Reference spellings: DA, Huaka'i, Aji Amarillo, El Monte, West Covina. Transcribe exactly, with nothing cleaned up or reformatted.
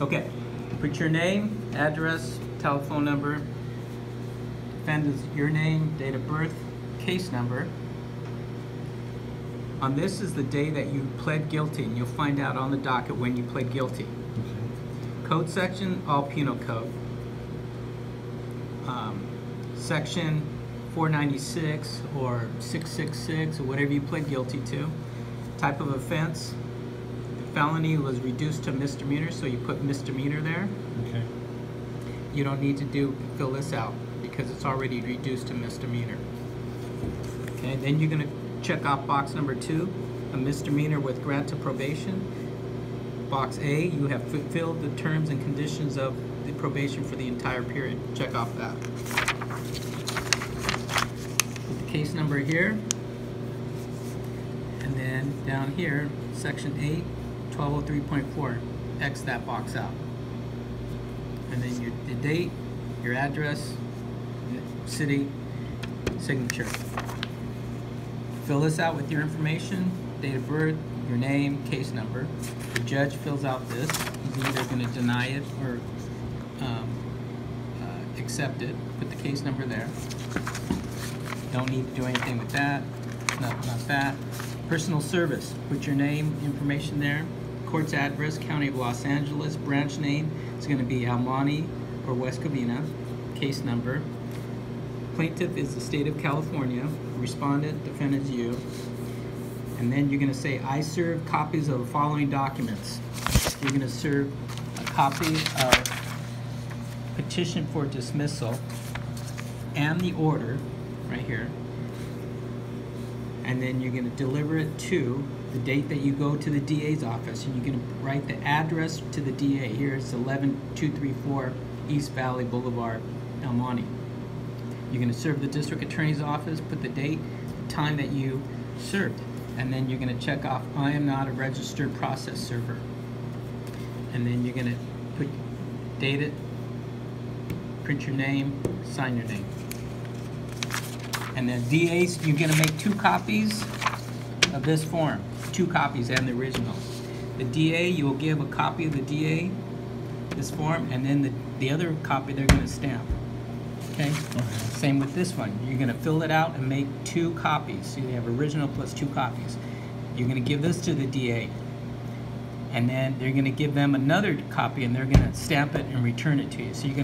Okay, put your name, address, telephone number, defendant's your name, date of birth, case number. On this is the day that you pled guilty, and you'll find out on the docket when you pled guilty. Okay. Code section, all penal code. Um, section four ninety-six or six sixty-six or whatever you pled guilty to. Type of offense. Felony was reduced to misdemeanor, so you put misdemeanor there. Okay. You don't need to do fill this out because it's already reduced to misdemeanor. Okay, then you're going to check off box number two, a misdemeanor with grant to probation. Box A, you have fulfilled the terms and conditions of the probation for the entire period. Check off that. Put the case number here, and then down here, section eight. twelve oh three point four, X that box out. And then your the date, your address, city, signature. Fill this out with your information, date of birth, your name, case number. The judge fills out this. He's either going to deny it or um, uh, accept it. Put the case number there. Don't need to do anything with that. No, not that. Personal service. Put your name, information there. Court's address, County of Los Angeles. Branch name is going to be Almonte or West Covina. Case number. Plaintiff is the state of California. Respondent, defendant is you. And then you're going to say, I serve copies of the following documents. You're going to serve a copy of petition for dismissal and the order right here. And then you're going to deliver it to the date that you go to the D A's office, and you're going to write the address to the D A. Here it's eleven two thirty-four East Valley Boulevard, El Monte. You're going to serve the district attorney's office, put the date, the time that you served, and then you're going to check off, I am not a registered process server. And then you're going to put, date it, print your name, sign your name. And then D A's, you're going to make two copies of this form, two copies and the original. The D A, you will give a copy of the D A, this form, and then the, the other copy they're going to stamp. Okay? Same with this one. You're going to fill it out and make two copies. So you have original plus two copies. You're going to give this to the D A, and then they're going to give them another copy, and they're going to stamp it and return it to you. So you're going to